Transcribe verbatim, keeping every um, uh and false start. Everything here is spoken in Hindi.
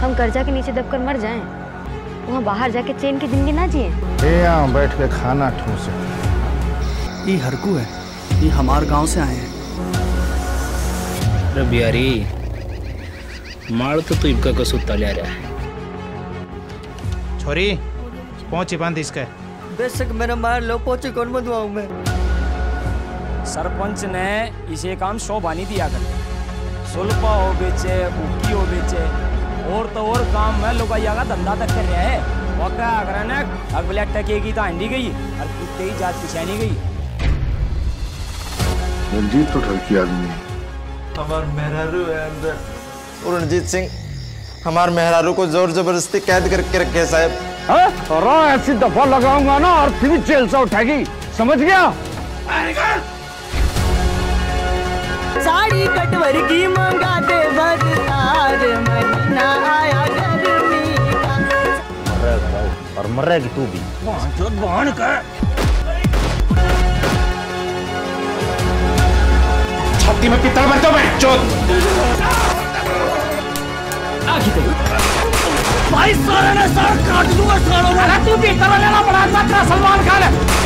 हम कर्जा के नीचे दबकर मर जाएं, वहाँ बाहर जाके चैन की जिंदगी ना जिए। बैठ के खाना ठूसे। ये हरकू है, ये हमारे गांव से आए हैं। बिहारी, मार तो तू इबका कसू तलिया रहा है। छोरी, पहुँची बांध इसका। बेशक मेरा मार लो, पहुँचे कौन बंधुआऊँ मैं? सरपंच ने इसे काम शोभानी दिया कर। सुल्पा हो बेचे, उकी हो बेचे, और तो और काम में लोग आया धंधा तक कर रहा है। वक्का अगर ना अगले टकेगी तो आंडी गई और कुत्ते ही जात पिछानी गई। रणजीत तो ठरकी आदमी है। हमार मेहरारू है अंदर। और रणजीत सिंह हमार मेहरारू को जोर जबरदस्ती कैद करके रखे साहब। हाँ रो ऐसी दफा लगाऊंगा ना और फिर जेल से उठाएगी, समझ गया? साड़ी कटवर की मंगा दे बरसात महीना आया गर्मी का मरेगा और मरेगी तू भी वहाँ जो बहन का छाती में पिता बनता मैं चोट आखिर तू भाई सारे ने सार काट दूँगा सालों में तू भी तरह लेना पड़ा था सलमान खान।